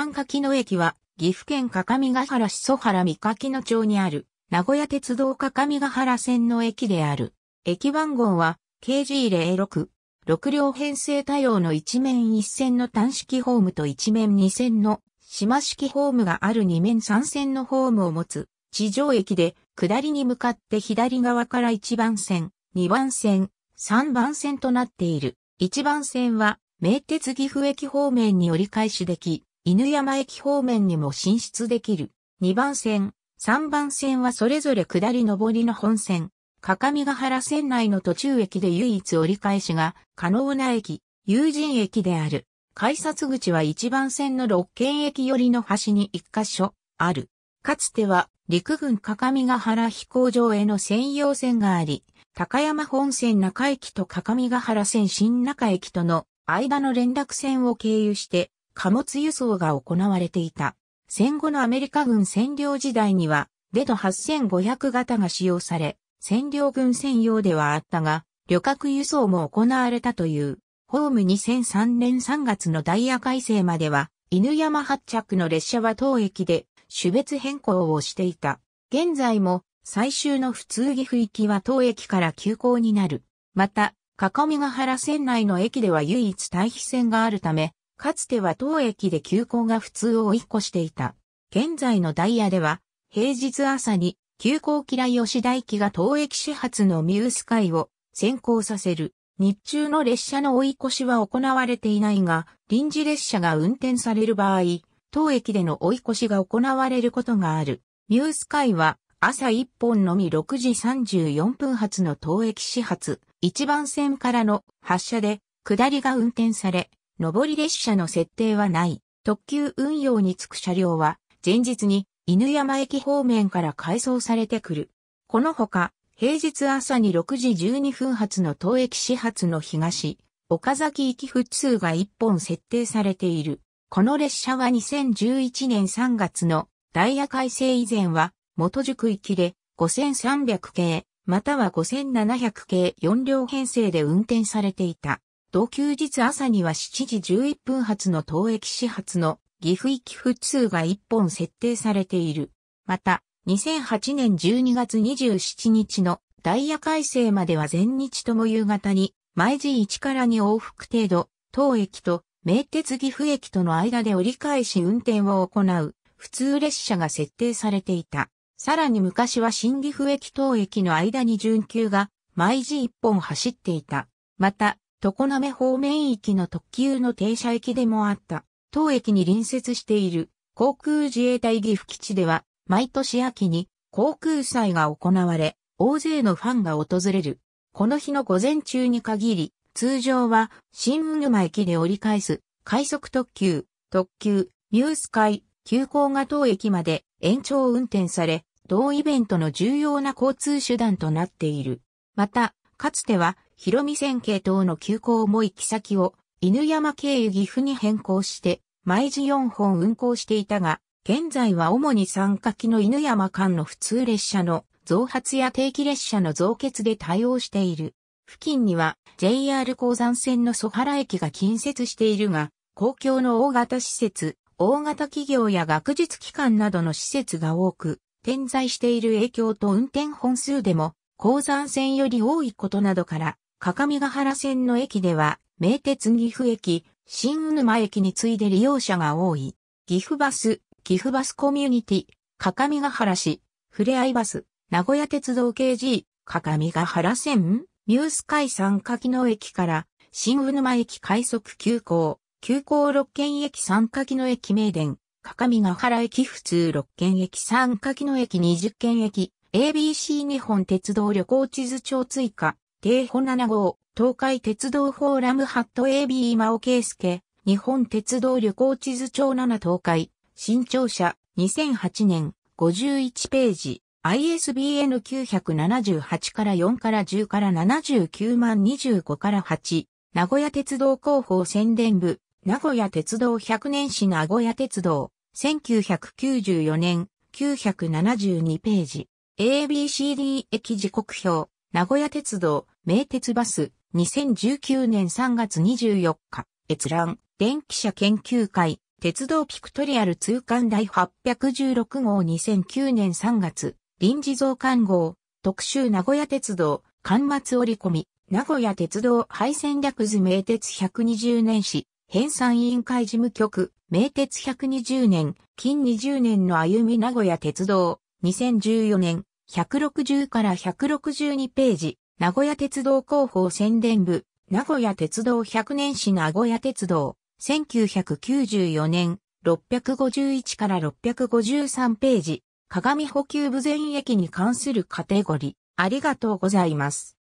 三柿野駅は、岐阜県各務原市曽原三柿野町にある、名古屋鉄道各務原線の駅である。駅番号は、KG06。6両編成多用の一面一線の単式ホームと一面二線の島式ホームがある二面三線のホームを持つ地上駅で下りに向かって左側から1番線、2番線、3番線となっている。1番線は名鉄岐阜駅方面に折り返しでき、犬山駅方面にも進出できる。2番線、3番線はそれぞれ下り上りの本線。各務原線内の途中駅で唯一折り返しが可能な駅、有人駅である。改札口は1番線の六軒駅寄りの端に1カ所ある。かつては陸軍各務原飛行場への専用線があり、高山本線中駅と各務原線新中駅との間の連絡線を経由して貨物輸送が行われていた。戦後のアメリカ軍占領時代には、デト8500型が使用され、占領軍専用ではあったが、旅客輸送も行われたという。ホーム2003年3月のダイヤ改正までは、犬山発着の列車は当駅で種別変更をしていた。現在も最終の普通岐阜行きは当駅から急行になる。また、各務原線内の駅では唯一対比線があるため、かつては当駅で急行が普通を追い越していた。現在のダイヤでは、平日朝に、急行キラ吉田行きが当駅始発のミュース会を先行させる。日中の列車の追い越しは行われていないが、臨時列車が運転される場合、当駅での追い越しが行われることがある。ミュース会は朝1本のみ6時34分発の当駅始発、1番線からの発車で下りが運転され、上り列車の設定はない。特急運用に就く車両は前日に犬山駅方面から回送されてくる。このほか、平日朝に6時12分発の当駅始発の東、岡崎行き普通が1本設定されている。この列車は2011年3月のダイヤ改正以前は、元宿行きで5300系、または5700系4両編成で運転されていた。同休日朝には7時11分発の当駅始発の岐阜行き普通が1本設定されている。また、2008年12月27日のダイヤ改正までは全日とも夕方に、毎時1から2往復程度、当駅と名鉄岐阜駅との間で折り返し運転を行う、普通列車が設定されていた。さらに昔は新岐阜駅当駅の間に準急が、毎時1本走っていた。また、常滑方面行きの特急の停車駅でもあった。当駅に隣接している航空自衛隊岐阜基地では毎年秋に航空祭が行われ大勢のファンが訪れる。この日の午前中に限り通常は新鵜沼駅で折り返す快速特急、特急、ミュース会、急行が当駅まで延長運転され同イベントの重要な交通手段となっている。またかつては広見線系等の急行も行き先を犬山経由岐阜に変更して、毎時4本運行していたが、現在は主に三柿の犬山間の普通列車の増発や定期列車の増欠で対応している。付近には JR 鉱山線の曽原駅が近接しているが、公共の大型施設、大型企業や学術機関などの施設が多く、点在している影響と運転本数でも、鉱山線より多いことなどから、各務原線の駅では、名鉄岐阜駅、新鵜沼駅に次いで利用者が多い。岐阜バスコミュニティ、各務原市、ふれあいバス、名古屋鉄道 KG、各務原線、ミュース会三柿野駅から、新鵜沼駅快速急行、急行六軒駅三柿野駅名電、各務原駅普通六軒駅三柿野駅20軒駅、ABC 日本鉄道旅行地図帳追加、定歩7号。東海鉄道フォーラムハット AB 今尾圭介、日本鉄道旅行地図帳7東海、新潮社、2008年、51ページ、ISBN 978から4から10から79025から8、名古屋鉄道広報宣伝部、名古屋鉄道100年史名古屋鉄道、1994年、972ページ、ABCD 駅時刻表、名古屋鉄道、名鉄バス、2019年3月24日、閲覧、電気車研究会、鉄道ピクトリアル通貫第816号2009年3月、臨時増刊号、特集名古屋鉄道、巻末折り込み、名古屋鉄道廃線略図名鉄120年史、編纂委員会事務局、名鉄120年、近20年の歩み名古屋鉄道、2014年、160から162ページ、名古屋鉄道広報宣伝部、名古屋鉄道100年史名古屋鉄道、1994年、651から653ページ、鏡補給部全駅に関するカテゴリー、ありがとうございます。